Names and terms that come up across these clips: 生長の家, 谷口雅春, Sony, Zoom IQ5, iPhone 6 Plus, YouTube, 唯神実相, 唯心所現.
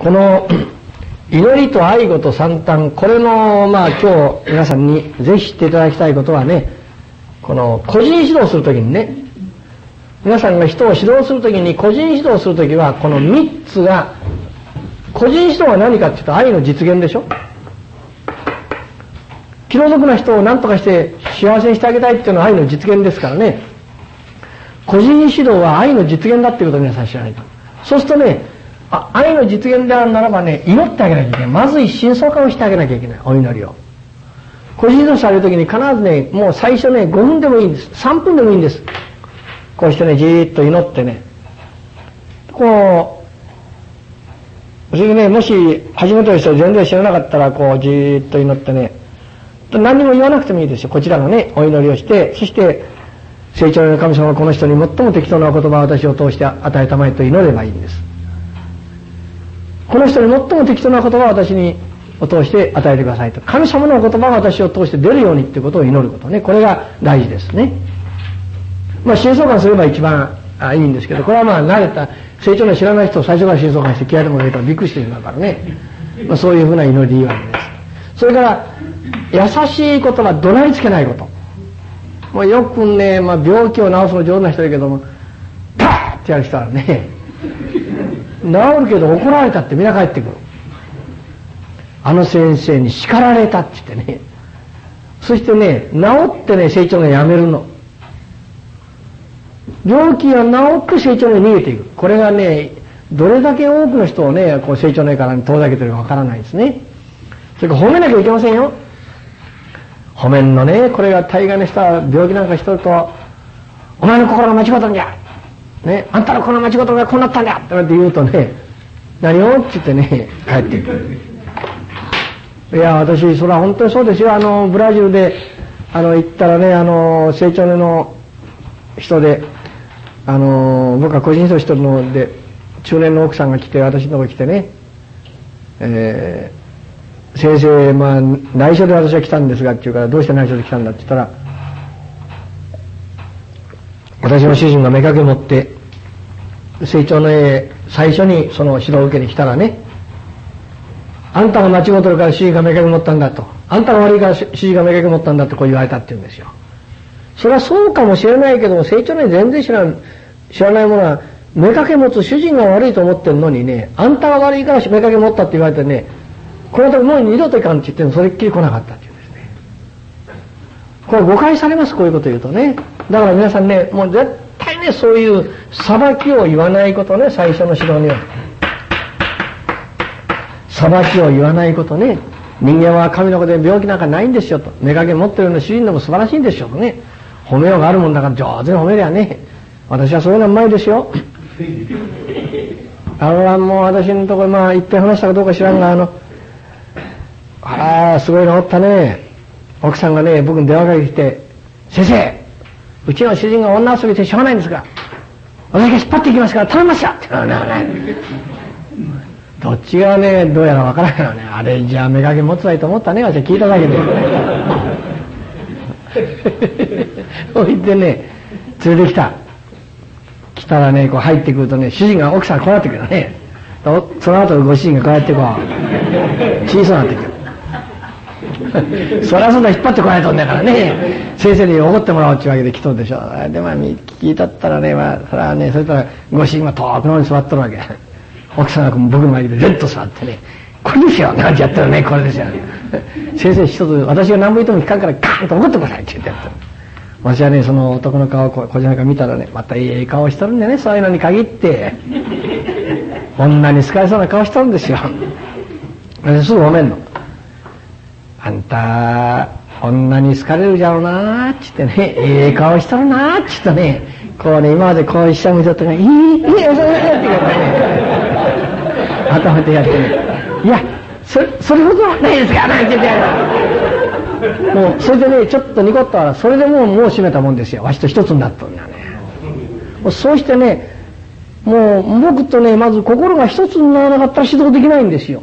この祈りと愛語と惨憺、これの今日皆さんにぜひ知っていただきたいことはね、この個人指導するときにね、皆さんが人を指導するときに、個人指導するときはこの3つが、個人指導は何かっていうと愛の実現でしょ。気の毒な人を何とかして幸せにしてあげたいっていうのは愛の実現ですからね。個人指導は愛の実現だっていうことを皆さん知らないと。そうするとね、愛の実現であるならばね、祈ってあげなきゃいけない。まず一心相関をしてあげなきゃいけない。お祈りを。個人指導されるときに必ずね、もう最初ね、5分でもいいんです。3分でもいいんです。こうしてね、じーっと祈ってね。こう、それでね、もし初めての人を全然知らなかったら、こう、じーっと祈ってね、何にも言わなくてもいいですよ。こちらがね、お祈りをして、そして、成長の神様はこの人に最も適当な言葉を私を通して与えたまえと祈ればいいんです。この人に最も適当な言葉を私にを通して与えてくださいと。神様の言葉が私を通して出るようにということを祈ることね。これが大事ですね。心相関すれば一番いいんですけど、これは慣れた、成長の知らない人を最初から心相関して嫌いでも入れたらびっくりしてしまうからね。そういうふうな祈りでいいわけです。それから、優しい言葉、怒鳴りつけないこと。もうよくね、病気を治すの上手な人だけども、パーッてやる人はね、治るけど怒られたってみんな帰ってくる。あの先生に叱られたって言ってね、そしてね、治ってね、成長がやめるの。病気が治って成長が逃げていく。これがね、どれだけ多くの人をね、こう成長の絵から遠ざけてるかわからないですね。それから褒めなきゃいけませんよ。褒めんのね、これが大概の人は病気なんかしとると、お前の心が間違ったんじゃ、ね、あんたのこの間違ったがこうなったんだって言うとね、何をって言ってね、帰ってくる。いや、私、それは本当にそうですよ。ブラジルで、行ったらね、成長の人で、僕は個人指導してるので、中年の奥さんが来て、私のとこに来てね、先生、内緒で私は来たんですがっていうから、どうして内緒で来たんだって言ったら、私の主人が目かけ持って、成長の絵、最初にその指導を受けに来たらね、あんたが間違うとるから主人が目かけ持ったんだと、あんたが悪いから主人が目かけ持ったんだとこう言われたって言うんですよ。それはそうかもしれないけども、成長の絵全然知らないものは、目かけ持つ主人が悪いと思ってるのにね、あんたが悪いから目かけ持ったって言われてね、この時もう二度といかんって言ってもそれっきり来なかったって言うんですね。これ誤解されます、こういうこと言うとね。だから皆さんね、もう絶対ね、そういう裁きを言わないことね、最初の指導には。裁きを言わないことね。人間は神の子で病気なんかないんですよと。目かけ持ってるの主人のも素晴らしいんですよとね。褒めようがあるもんだから上手に褒めりゃね。私はそういうのうまいですよ。もう私のところ、いっぺん話したかどうか知らんが、ああ、すごいのおったね。奥さんがね、僕に電話かけてきて、先生、うちの主人が女遊びしてしょうがないんですが、私が引っ張っていきますから頼みましたって言うのはね、どっちがね、どうやらわからないのね。あれじゃあ、目かけ持つわいと思ったね。私は聞いただけで。そいでね、連れてきた。来たらね、こう入ってくるとね、主人が、奥さんがこうなってくるね。その後ご主人がこうやってこう、小さくなってくる。そりゃそうだ、引っ張ってこないとんだからね、先生に怒ってもらおうっていうわけで来とるでしょ。で、聞いたったらね、それはね、それからご主人は遠くの方に座っとるわけ。奥さんが僕の前でずっと座ってね、これですよ、なんてやってるね、これですよ。先生、一つ、私が何も言っても聞かんから、ガーンと怒ってくださいって言ってやった。私はね、その男の顔をこちらから見たらね、またいい顔しとるんでね、そういうのに限って、女に好かれそうな顔しとるんですよ。すぐ褒めんの。あんた、女に好かれるじゃろうなーって言ってね、いい顔しとるなーって言ってね、こうね、今までこう一緒に見とったから、いい、頭でやってね、いや、それほどはないですから、なんて言ってやる。もう、それでね、ちょっとニコッとは、それでもう締めたもんですよ。わしと一つになっとるんだね。もうそうしてね、もう僕とね、まず心が一つにならなかったら指導できないんですよ。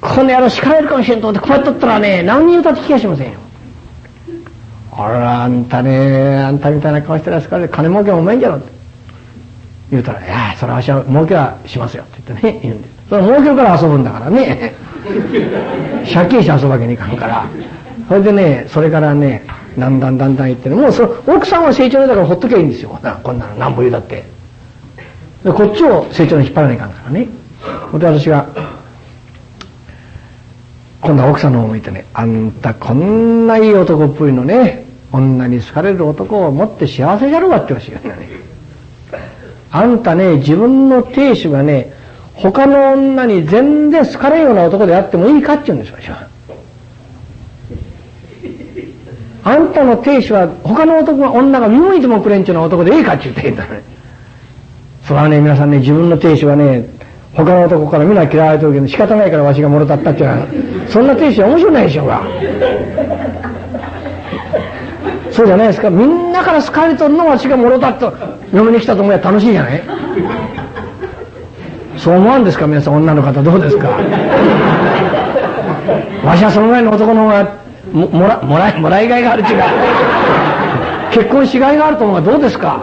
この野郎叱られるかもしれんと思ってこうやっとったらね、何人歌って聞かしませんよ。あら、あんたね、あんたみたいな顔してらっしゃるから金儲けもうまいんじゃろって。言うたら、いや、それはしは儲けはしますよって言ってね、言うんです。それは儲けから遊ぶんだからね。借金して遊ぶわけにいかんから。それでね、それからね、だんだん言ってね、もうその奥さんは成長だからほっとけばいいんですよ。こんなのなんぼ言うだって。で、こっちを成長に引っ張らないかんからね。で、私が、今度は奥さんの方を向いてね、あんたこんないい男っぽいのね、女に好かれる男を持って幸せじゃろうわって言わしいよね。あんたね、自分の亭主がね、他の女に全然好かれんような男であってもいいかって言うんですよ、私は。あんたの亭主は他の男が女が妙にでもくれんっていうような男でいいかって言って言うんだね。それはね、皆さんね、自分の亭主はね、他の男から皆嫌われてるけど仕方ないからわしがもろたったっていうのは、そんな亭主は面白ないでしょうが。そうじゃないですか。みんなから好かれとるのわしがもろたっと嫁に来たと思えば楽しいじゃない。そう思うんですか皆さん、女の方どうですか。わしはその前の男の方がもらいがいがあるっていうか結婚しがいがあると思うがどうですか。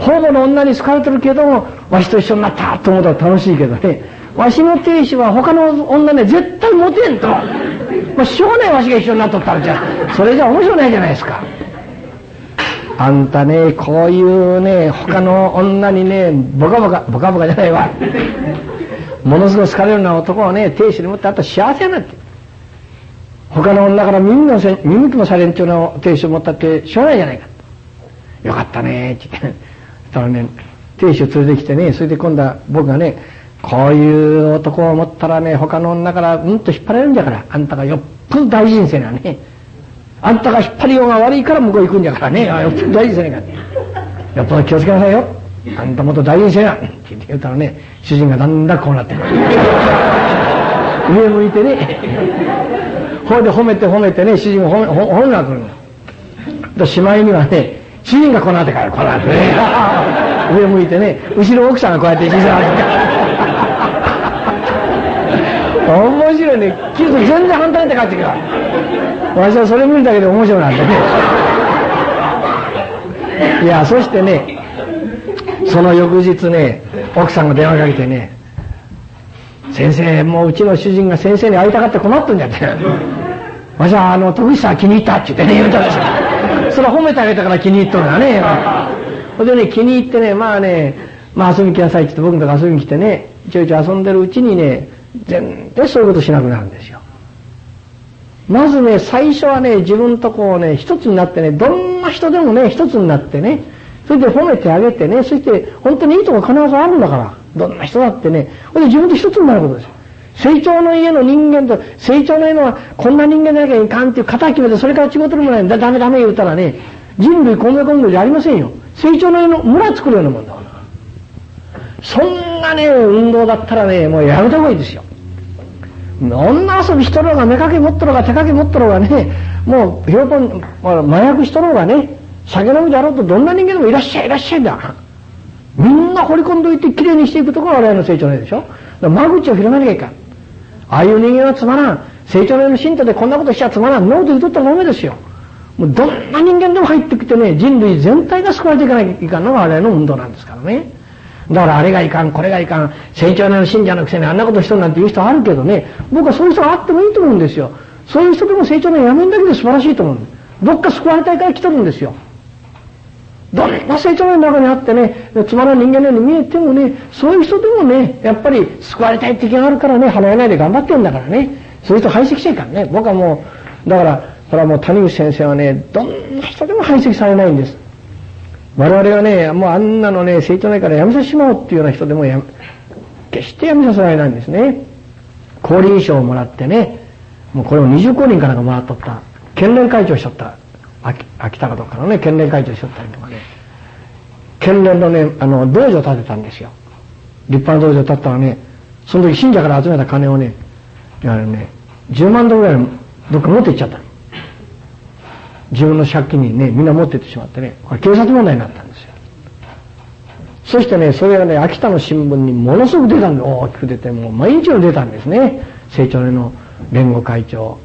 ほぼの女に好かれてるけどもわしと一緒になったと思うと楽しいけどね、わしの亭主は他の女ね絶対モテんと、まあ、しょうがないわしが一緒になっとったらじゃそれじゃ面白ないじゃないですか。あんたね、こういうね他の女にねボカボカじゃないわものすごく好かれるような男をね亭主に持ってあったら幸せになって、他の女から見向きもされんっていうのを亭主を持ったってしょうがないじゃないか。よかったねって言ってたらね、亭主を連れてきてね、それで今度は僕がね、こういう男を持ったらね、他の女からうんと引っ張られるんじゃから、あんたがよっぽど大人生なね。あんたが引っ張りようが悪いから向こう行くんじゃからね、よっぽど大人生なんか。よっぽど気をつけなさいよ。あんたもっと大人生な。って言ったらね、主人がだんだんこうなってくる。上向いてね。ほいで褒めてね、主人が褒めなくなるの。しまいにはね、主人がこうなってから、こうなってね。上向いてね、後ろ奥さんがこうやって小さな面白いね。気づく全然反対に帰ってくる。私はそれ見るだけで面白いなんだね。いや、そしてね、その翌日ね、奥さんが電話かけてね、先生、もううちの主人が先生に会いたがって困っとんじゃって。私は徳さん気に入ったって言ってね、言うたんですよ。それは褒めてあげたから気に入っとるんだね。ほんでね、気に入ってね、まあね、まあ遊びに来なさいって言って僕のとこ遊びに来てね、ちょいちょい遊んでるうちにね、全然そういうことしなくなるんですよ。まずね、最初はね、自分とこうね、一つになってね、どんな人でもね、一つになってね、それで褒めてあげてね、そして本当にいいとこ必ずあるんだから、どんな人だってね、ほんで自分と一つになることですよ。成長の家の人間と、成長の家のはこんな人間でなきゃいかんっていう型を決めて、それから違うとるもないんだ、ダメ言うたらね、人類こんな根拠じゃありませんよ。成長の家の村作るようなもんだから。そんなね、運動だったらね、もうやめた方がいいですよ。女遊びしとろうが、目かけ持っとろうが、手掛け持っとろうがね、もう、ひょうぽん、麻薬しとろうがね、酒飲みだろうとどんな人間でもいらっしゃいだ。みんな掘り込んどいてきれいにしていくところが我々の成長の家でしょ。だから間口を広めなきゃいかん。ああいう人間はつまらん。成長の信徒でこんなことしちゃつまらん。ノーと言うとったらダメですよ。もうどんな人間でも入ってきてね、人類全体が救われていかないといかんのが我々の運動なんですからね。だからあれがいかん、これがいかん、成長の信者のくせにあんなことしとるなんて言う人あるけどね、僕はそういう人があってもいいと思うんですよ。そういう人でも成長のやめんだけで素晴らしいと思うんです。どっか救われたいから来とるんですよ。どんな成長の中にあってね、つまらん人間のように見えてもね、そういう人でもね、やっぱり救われたいって気があるからね、離れないで頑張ってるんだからね、そういう人排斥しちゃいかんね。僕はもう、だから、これはもう谷口先生はね、どんな人でも排斥されないんです。我々はね、もうあんなのね、成長ないからやめさせてしまおうっていうような人でも決してやめさせられないんですね。公認賞をもらってね、もうこれを20公認からもらっとった、県連会長しとった。秋田かどっかのね、県連会長しとったりとかね、県連のね、道場を建てたんですよ。立派な道場を建てたらね、その時信者から集めた金をね、10万ドルぐらいどっか持って行っちゃったの。自分の借金にね、みんな持って行ってしまってね、これ警察問題になったんですよ。そしてね、それがね、秋田の新聞にものすごく出たんで、大きく出て、もう毎日の出たんですね。成長の連合会長、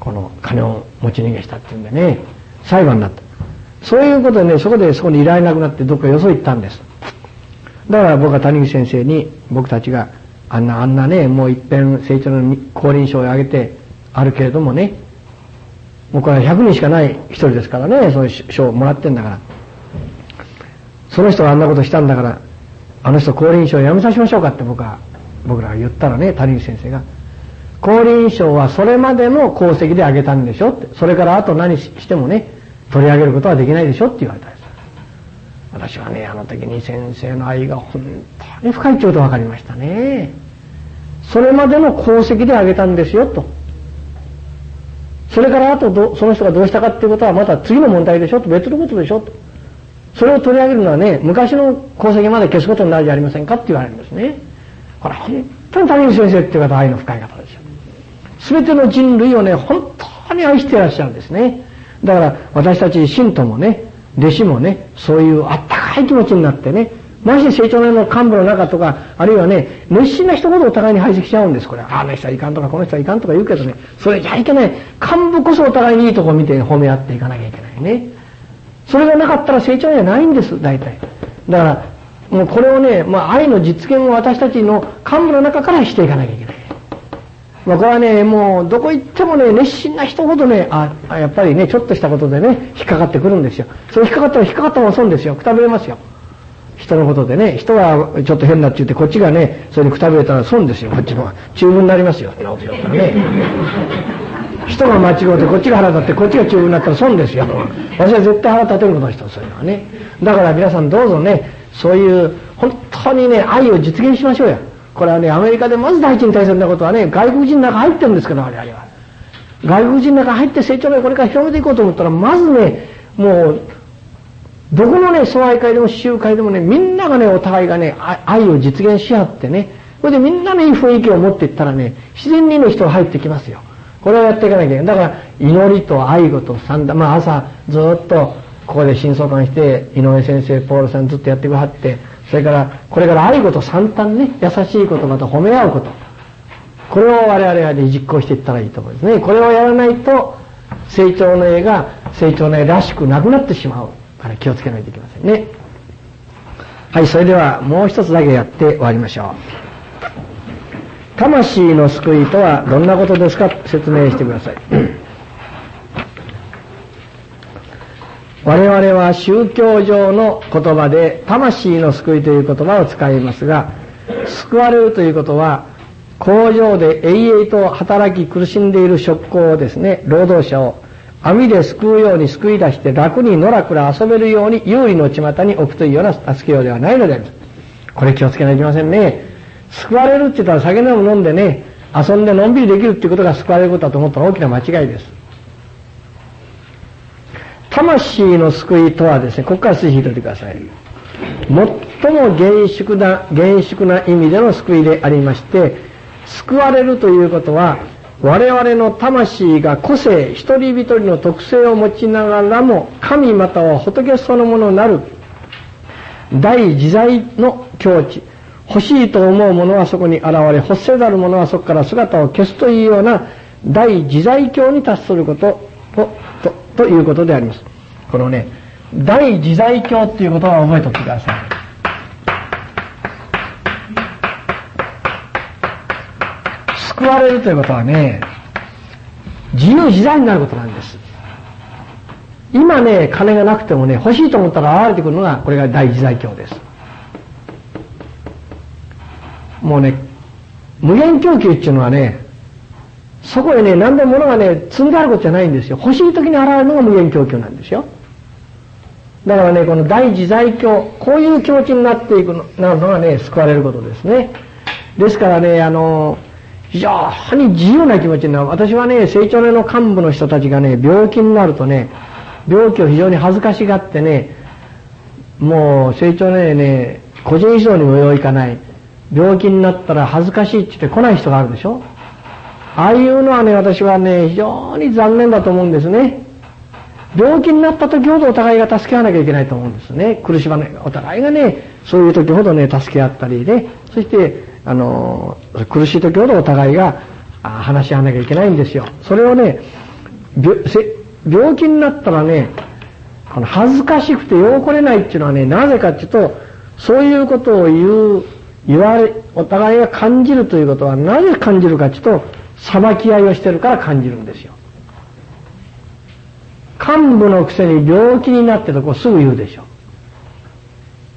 この金を持ち逃げしたっていうんでね、裁判になった。そういうことでね、そこにいられなくなってどっかよそ行ったんです。だから僕は谷口先生に、僕たちがあんなね、もう一遍成長の降臨賞を挙げてあるけれどもね、もうこれは100人しかない一人ですからね、そういう賞をもらってんだから、その人があんなことしたんだから、あの人降臨賞をやめさせましょうかって僕らが言ったらね、谷口先生が、降臨賞はそれまでの功績であげたんでしょって、それからあと何してもね、取り上げることはできないでしょって言われたんです。私はね、あの時に先生の愛が本当に深いということが分かりましたね。それまでの功績であげたんですよと。それからあとその人がどうしたかっていうことはまた次の問題でしょと、別のことでしょと。それを取り上げるのはね、昔の功績まで消すことになるじゃありませんかって言われるんですね。これ本当に谷口先生っていう方は愛の深い方ですよ。すべての人類をね、本当に愛していらっしゃるんですね。だから私たち信徒もね、弟子もね、そういうあったかい気持ちになってね、まして成長の幹部の中とか、あるいはね、熱心な人ほどお互いに排斥しちゃうんです。これあの人はいかんとかこの人はいかんとか言うけどね、それじゃいけない。幹部こそお互いにいいとこ見て褒め合っていかなきゃいけないね。それがなかったら成長にはないんです、大体。だからもうこれをね、まあ愛の実現を私たちの幹部の中からしていかなきゃいけない。まあこれはね、もうどこ行ってもね、熱心な人ほどね、やっぱりね、ちょっとしたことでね、引っかかってくるんですよ。それ引っかかったらも損ですよ。くたびれますよ。人のことでね、人がちょっと変だって言って、こっちがね、それにくたびれたら損ですよ。こっちの方が。中分になりますよ。そんなこと言うからね。人が間違うて、こっちが腹立って、こっちが中分になったら損ですよ。私は絶対腹立てることの人、そういうのはね。だから皆さんどうぞね、そういう、本当にね、愛を実現しましょうよ。これはね、アメリカでまず第一に大切なことはね、外国人の中入ってるんですけど、我々は。外国人の中入って成長をこれから広めていこうと思ったら、まずね、もう、どこのね、総愛会でも集会でもね、みんながね、お互いがね、愛を実現し合ってね、それでみんなのいい雰囲気を持っていったらね、自然にね、人が入ってきますよ。これをやっていかなきゃいけない。だから、祈りと愛語と三段、まあ朝、ずっと、ここで心相関して、井上先生、ポールさんずっとやってくださって、それから、これから愛語と三端ね、優しいことまた褒め合うこと。これを我々はね、実行していったらいいと思うんですね。これをやらないと、成長の絵が成長の絵らしくなくなってしまうから気をつけないといけませんね。はい、それではもう一つだけやって終わりましょう。魂の救いとはどんなことですか、説明してください。我々は宗教上の言葉で魂の救いという言葉を使いますが、救われるということは、工場で永遠と働き苦しんでいる職工をですね、労働者を網で救うように救い出して楽にのらくら遊べるように有利の巷に置くというような助けようではないのであります。これ気をつけないといけませんね。救われるって言ったら酒飲む飲んでね、遊んでのんびりできるっていうことが救われることだと思ったら大きな間違いです。魂の救いとはですね、ここから筋引いておいてください。最も厳粛な意味での救いでありまして、救われるということは、我々の魂が個性、一人一人の特性を持ちながらも、神または仏そのものなる、大自在の境地、欲しいと思うものはそこに現れ、欲せざるものはそこから姿を消すというような、大自在境に達することを、ということであります。このね、大自在境っていう言葉を覚えておいてください。救われるということはね、自由自在になることなんです。今ね、金がなくてもね、欲しいと思ったら現れてくるのが、これが大自在境です。もうね、無限供給っていうのはね、そこへね、何でも物がね、積んであることじゃないんですよ。欲しい時に現れるのが無限供給なんですよ。だからね、この大自在境、こういう気持ちになっていくの、なるのがね、救われることですね。ですからね、非常に自由な気持ちになる。私はね、成長の幹部の人たちがね、病気になるとね、病気を非常に恥ずかしがってね、もう成長のね、個人医療にもよういかない。病気になったら恥ずかしいって言って来ない人があるでしょ。ああいうのはね、私はね、非常に残念だと思うんですね。病気になった時ほどお互いが助け合わなきゃいけないと思うんですね。苦しまない。お互いがね、そういう時ほどね、助け合ったりね、そして、苦しい時ほどお互いが話し合わなきゃいけないんですよ。それをね、病気になったらね、恥ずかしくてようこれないっていうのはね、なぜかっていうと、そういうことを言われ、お互いが感じるということは、なぜ感じるかっていうと、裁き合いをしてるから感じるんですよ。幹部のくせに病気になってとこうすぐ言うでしょ。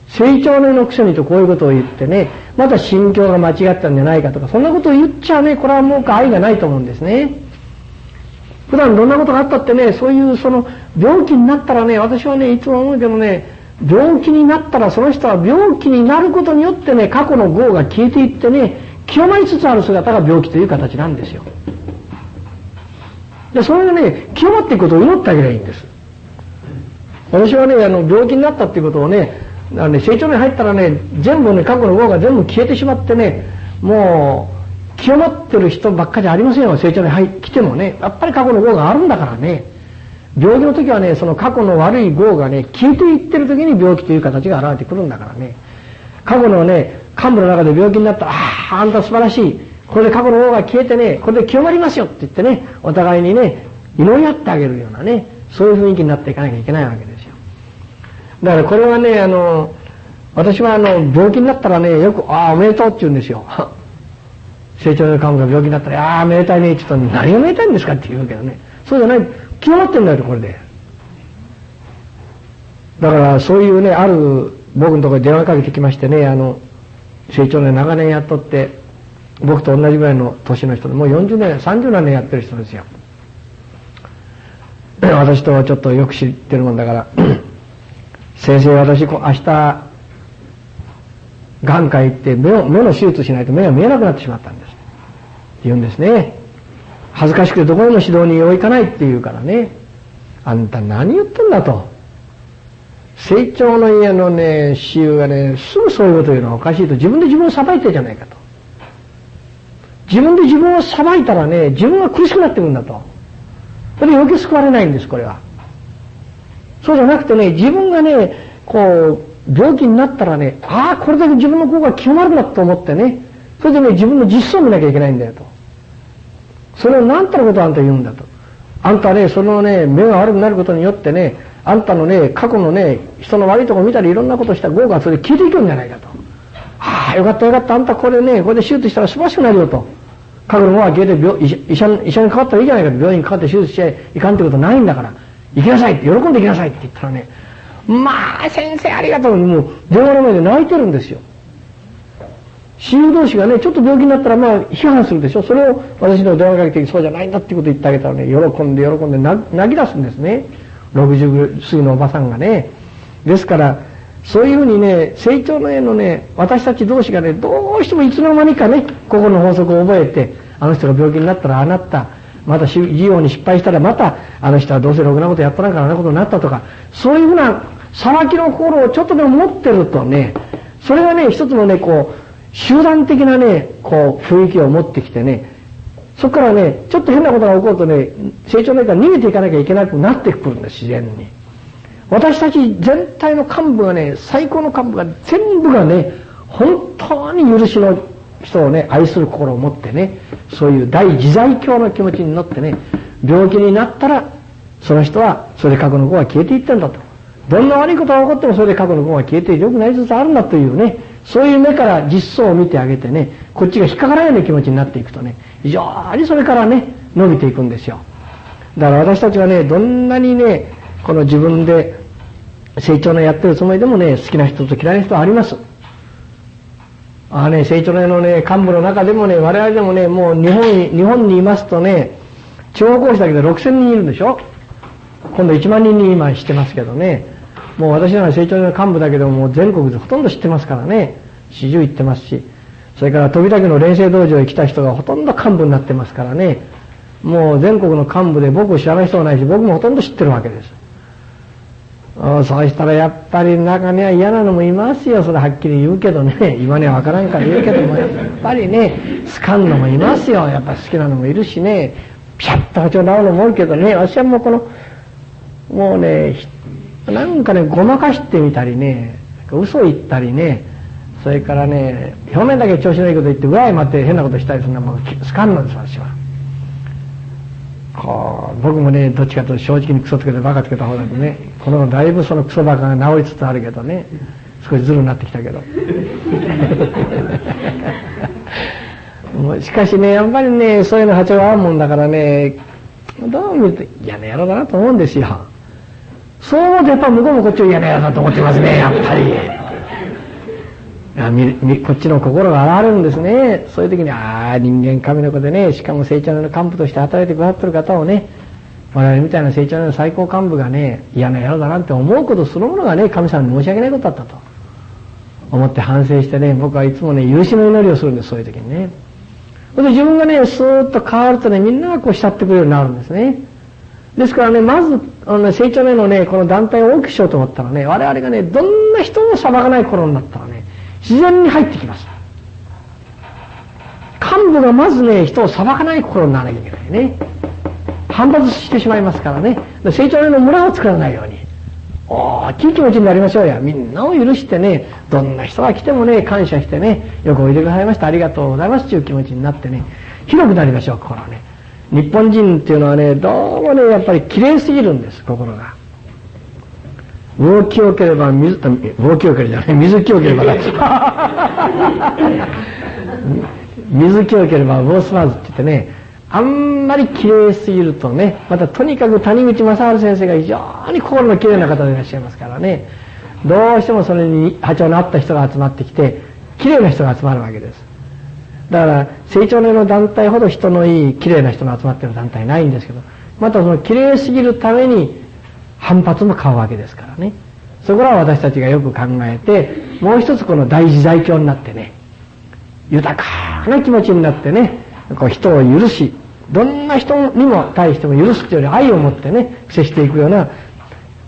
成長年のくせにとこういうことを言ってね、また心境が間違ったんじゃないかとか、そんなことを言っちゃね、これはもう愛がないと思うんですね。普段どんなことがあったってね、そういうその病気になったらね、私はね、いつも思うけどね、病気になったらその人は病気になることによってね、過去の業が消えていってね、極まりつつある姿が病気という形なんですよ。で、それがね、清まっていくことを祈ってあげればいいんです。私はね、病気になったっていうことをね、成長に入ったらね、全部ね、過去の業が全部消えてしまってね、もう、清まってる人ばっかりじゃありませんよ、成長に来てもね。やっぱり過去の業があるんだからね。病気の時はね、その過去の悪い業がね、消えていってる時に病気という形が現れてくるんだからね。過去のね、幹部の中で病気になった、あんた素晴らしい。これで過去の業が消えてね、これで清まりますよって言ってね、お互いにね、祈り合ってあげるようなね、そういう雰囲気になっていかなきゃいけないわけですよ。だからこれはね、私は病気になったらね、よく、ああ、おめでとうって言うんですよ。成長の幹部が病気になったら、ああ、めでたいねって言ったら、何がめでたいんですかって言うけどね。そうじゃない、清まってんだよ、これで。だからそういうね、ある、僕のところに電話かけてきましてね、成長の長年雇って、僕と同じぐらいの年の人で、もう40年、30何年やってる人ですよ。私とちょっとよく知ってるもんだから、先生、私、明日、眼科行って目の手術しないと目が見えなくなってしまったんです。って言うんですね。恥ずかしくてどこにも指導に行かないって言うからね、あんた何言ってんだと。成長の家のね、私有がね、すぐそういうこと言うのはおかしいと、自分で自分を裁いてるじゃないかと。自分で自分を裁いたらね、自分が苦しくなってくるんだと。それで余計救われないんです、これは。そうじゃなくてね、自分がね、こう、病気になったらね、ああ、これだけ自分の業が清まるなと思ってね、それでね、自分の実相を見なきゃいけないんだよと。それを何たることをあんた言うんだと。あんたね、そのね、目が悪くなることによってね、あんたのね、過去のね、人の悪いとこ見たりいろんなことした業がそれで消えていくんじゃないかと。ああ、よかったよかった、あんたこれね、これで手術したら素晴らしくなるよと。過去の方は消えて医者にかかったらいいじゃないかと。病院にかかって手術しちゃいかんってことないんだから、行きなさいって、喜んで行きなさいって言ったらね、まあ、先生ありがとう。もう、電話の前で泣いてるんですよ。親友同士がね、ちょっと病気になったらまあ、批判するでしょ。それを私の電話かけて、そうじゃないんだってこと言ってあげたらね、喜んで泣き出すんですね。60過ぎのおばさんがね。ですから、そういうふうにね、成長の絵のね、私たち同士がね、どうしてもいつの間にかね、ここの法則を覚えて、あの人が病気になったらああなった、また事業に失敗したらまた、あの人はどうせろくなことやったなからあんなことになったとか、そういうふうな裁きの心をちょっとでも持ってるとね、それがね、一つのね、こう、集団的なね、こう、雰囲気を持ってきてね、そこからね、ちょっと変なことが起こるとね、成長の絵から逃げていかなきゃいけなくなってくるんです、自然に。私たち全体の幹部がね、最高の幹部が全部がね、本当に許しの人をね、愛する心を持ってね、そういう大自在教の気持ちになってね、病気になったら、その人は、それで過去の業が消えていったんだと。どんな悪いことが起こっても、それで過去の業が消えて良くなりつつあるんだというね、そういう目から実相を見てあげてね、こっちが引っかからないような気持ちになっていくとね、非常にそれからね、伸びていくんですよ。だから私たちはね、どんなにね、この自分で成長のやってるつもりでもね、好きな人と嫌いな人はあります。ああね、成長のね、幹部の中でもね、我々でもね、もう日本にいますとね、地方講師だけで6000人いるんでしょ。今度1万人に今してますけどね、もう私らが成長の幹部だけでももう全国でほとんど知ってますからね、40行ってますし、それから飛び岳の練成道場へ来た人がほとんど幹部になってますからね、もう全国の幹部で僕を知らない人はないし、僕もほとんど知ってるわけです。そうしたらやっぱり中には嫌なのもいますよ。それはっきり言うけどね、今にはわからんから言うけども、やっぱりね、好かんのもいますよ。やっぱ好きなのもいるしね、ピシャッと波長直るのもおるけどね、私はもうこのもうね、なんかね、ごまかしてみたりね、嘘言ったりね、それからね、表面だけ調子のいいこと言って裏へ待って変なことしたりするのはもう好かんのです、私は。僕もね、どっちかと正直にクソつけてバカつけた方だとね、この頃だいぶそのクソバカが治りつつあるけどね、少しズルになってきたけどしかしね、やっぱりね、そういうの波長が合うもんだからね、どう見ると嫌な野郎だなと思うんですよ。そう思うとやっぱり向こうもこっちを嫌な野郎だと思ってますね、やっぱり。こっちの心が現れるんですね。そういう時に、ああ、人間神の子でね、しかも成長の幹部として働いてくださってる方をね、我々みたいな成長の最高幹部がね、嫌な野郎だなんて思うことそのものがね、神様に申し訳ないことだったと思って反省してね、僕はいつもね、許しの祈りをするんです、そういう時にね。それで自分がね、スーッと変わるとね、みんながこう慕ってくれるようになるんですね。ですからね、まず、成長のね、この団体を大きくしようと思ったらね、我々がね、どんな人も裁かない頃になったらね、自然に入ってきました。幹部がまずね、人を裁かない心にならなきゃいけないね。反発してしまいますからね。成長の村を作らないように、大きい気持ちになりましょうや。みんなを許してね、どんな人が来てもね、感謝してね、よくおいでくださいました、ありがとうございますという気持ちになってね、広くなりましょう、心はね。日本人っていうのはね、どうもね、やっぱり綺麗すぎるんです、心が。魚清ければ水、魚清ければじゃない、水清ければだ。水清ければ魚すまずって言ってね、あんまり綺麗すぎるとね、またとにかく谷口正治先生が非常に心の綺麗な方でいらっしゃいますからね、どうしてもそれに波長の合った人が集まってきて、綺麗な人が集まるわけです。だから、成長の団体ほど人のいい綺麗な人が集まっている団体ないんですけど、またその綺麗すぎるために、反発も買うわけですからね。そこらは私たちがよく考えて、もう一つこの大自在境になってね、豊かな気持ちになってね、こう人を許し、どんな人にも対しても許すというより愛を持ってね、接していくような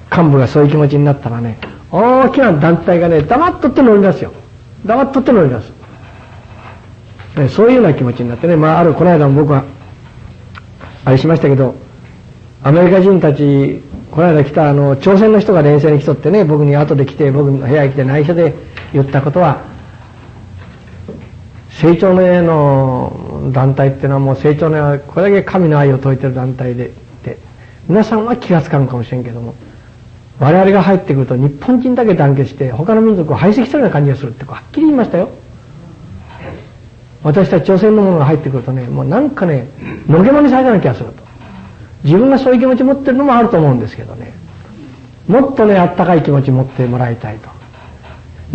幹部がそういう気持ちになったらね、大きな団体がね、黙っとって乗り出すよ。黙っとって乗り出す。ね、そういうような気持ちになってね、まあある、この間も僕は、あれしましたけど、アメリカ人たち、この間来た朝鮮の人が連戦に来とってね、僕に後で来て、僕の部屋に来て内緒で言ったことは、成長の団体っていうのはもう成長のこれだけ神の愛を説いてる団体でって、皆さんは気がつかんかもしれんけども、我々が入ってくると日本人だけ団結して他の民族を排斥してるような感じがするってはっきり言いましたよ。私たち朝鮮のものが入ってくるとね、もうなんかね、のけもにされたような気がすると。自分がそういう気持ち持ってるのもあると思うんですけどね、もっとね、あったかい気持ち持ってもらいたいと。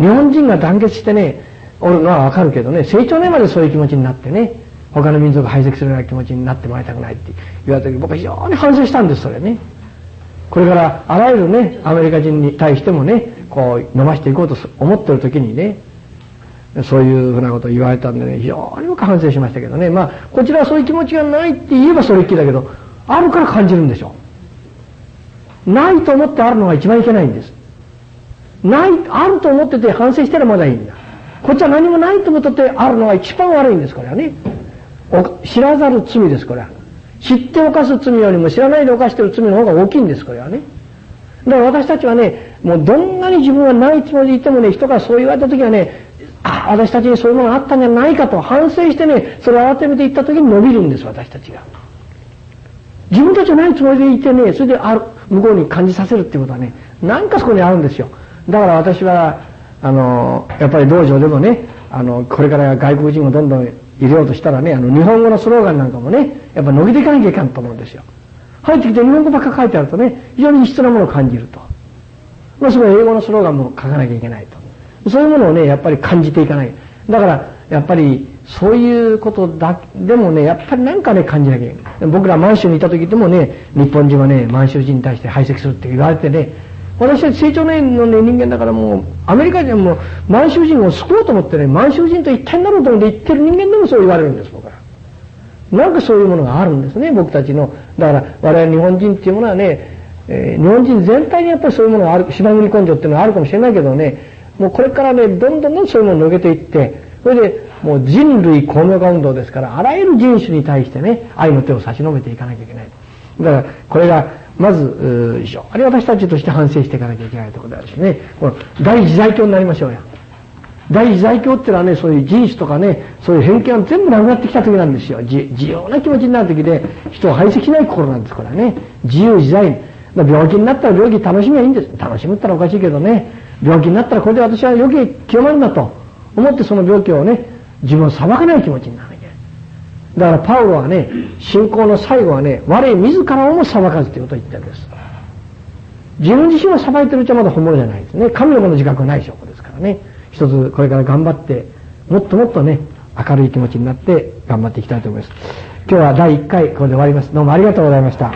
日本人が団結してね、おるのはわかるけどね、成長年までそういう気持ちになってね、他の民族を排斥するような気持ちになってもらいたくないって言われた時、僕は非常に反省したんです、それね。これからあらゆるね、アメリカ人に対してもね、こう飲ましていこうと思ってる時にね、そういうふうなことを言われたんでね、非常によく反省しましたけどね、まあこちらはそういう気持ちがないって言えばそれっきりだけど、あるから感じるんでしょう。ないと思ってあるのが一番いけないんです。ない、あると思ってて反省してるまだいいんだ。こっちは何もないと思っててあるのが一番悪いんです、これはね。知らざる罪です、これは。知って犯す罪よりも知らないで犯してる罪の方が大きいんです、これはね。だから私たちはね、もうどんなに自分はないつもりでいてもね、人がそう言われた時はね、ああ、私たちにそういうものがあったんじゃないかと反省してね、それを改めて言った時に伸びるんです、私たちが。自分たちはないつもりでいてね、それである向こうに感じさせるっていうことはね、なんかそこにあるんですよ。だから私は、やっぱり道場でもね、これから外国人をどんどん入れようとしたらね、日本語のスローガンなんかもね、やっぱ伸びていかなきゃいかんと思うんですよ。入ってきて日本語ばっか書いてあるとね、非常に異質なものを感じると。まあ、その英語のスローガンも書かなきゃいけないと。そういうものをね、やっぱり感じていかない。だから、やっぱり、そういうことだでもね、やっぱりなんかね、感じなきゃいけない。僕ら満州にいた時でもね、日本人はね、満州人に対して排斥するって言われてね、私たち成長年のね、人間だからもう、アメリカ人も満州人を救おうと思ってね、満州人と一体になろうと思って言ってる人間でもそう言われるんです、僕ら。なんかそういうものがあるんですね、僕たちの。だから、我々日本人っていうものはね、日本人全体にやっぱりそういうものがある、島国根性っていうのはあるかもしれないけどね、もうこれからね、どんどんそういうものを抜けていって、それで、もう人類公明化運動ですから、あらゆる人種に対してね、愛の手を差し伸べていかなきゃいけない。だから、これが、まず、非常に私たちとして反省していかなきゃいけないところであるしね、この大自在境になりましょうや。第一財教っていうのはね、そういう人種とかね、そういう偏見が全部なくなってきた時なんですよ。自由な気持ちになる時で、人を排斥しない心なんですからね。自由自在。病気になったら病気楽しみはいいんです。楽しむったらおかしいけどね、病気になったらこれで私は余計清まるんだと思って、その病気をね、自分を裁かない気持ちになるわけだから、パウロはね、信仰の最後はね、我自らをも裁かずということを言ってるんです。自分自身を裁いてるうちはまだ本物じゃないですね。神のもの自覚はない証拠ですからね。一つこれから頑張って、もっともっとね、明るい気持ちになって頑張っていきたいと思います。今日は第1回これで終わります。どうもありがとうございました。